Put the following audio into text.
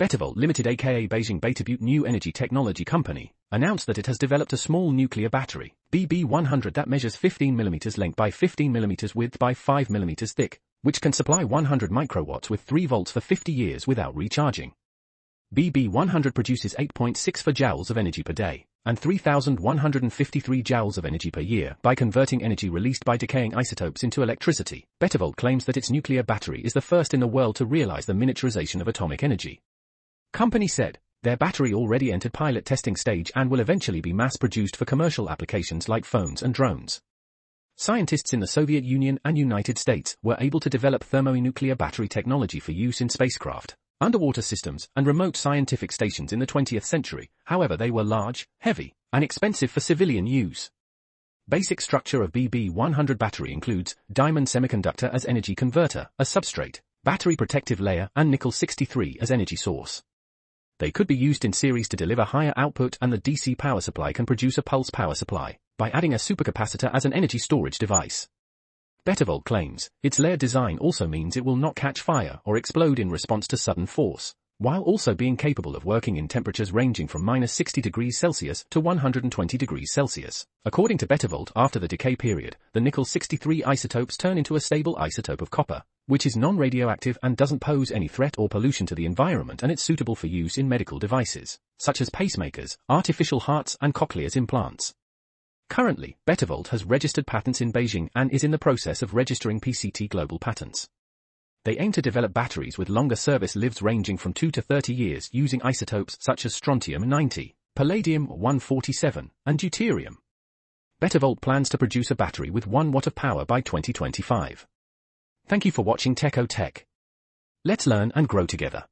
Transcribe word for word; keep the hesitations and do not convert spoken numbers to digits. Betavolt Limited aka Beijing Beitabute New Energy Technology Company, announced that it has developed a small nuclear battery, B V one hundred, that measures fifteen millimeters length by fifteen millimeters width by five millimeters thick, which can supply one hundred microwatts with three volts for fifty years without recharging. B V one hundred produces eight point six four joules of energy per day and three thousand one hundred fifty-three joules of energy per year by converting energy released by decaying isotopes into electricity. Betavolt claims that its nuclear battery is the first in the world to realize the miniaturization of atomic energy. Company said, their battery already entered pilot testing stage and will eventually be mass-produced for commercial applications like phones and drones. Scientists in the Soviet Union and United States were able to develop thermonuclear battery technology for use in spacecraft, underwater systems, and remote scientific stations in the twentieth century, however they were large, heavy, and expensive for civilian use. Basic structure of B V one hundred battery includes diamond semiconductor as energy converter, a substrate, battery protective layer, and nickel sixty-three as energy source. They could be used in series to deliver higher output, and the D C power supply can produce a pulse power supply by adding a supercapacitor as an energy storage device. Betavolt claims its layer design also means it will not catch fire or explode in response to sudden force, while also being capable of working in temperatures ranging from minus sixty degrees Celsius to one hundred twenty degrees Celsius. According to Betavolt, after the decay period, the nickel sixty-three isotopes turn into a stable isotope of copper, which is non-radioactive and doesn't pose any threat or pollution to the environment, and it's suitable for use in medical devices, such as pacemakers, artificial hearts, and cochlear implants. Currently, Betavolt has registered patents in Beijing and is in the process of registering P C T global patents. They aim to develop batteries with longer service lives ranging from two to thirty years using isotopes such as strontium ninety, palladium one forty-seven, and deuterium. Betavolt plans to produce a battery with one watt of power by twenty twenty-five. Thank you for watching Teqo Tech. Let's learn and grow together.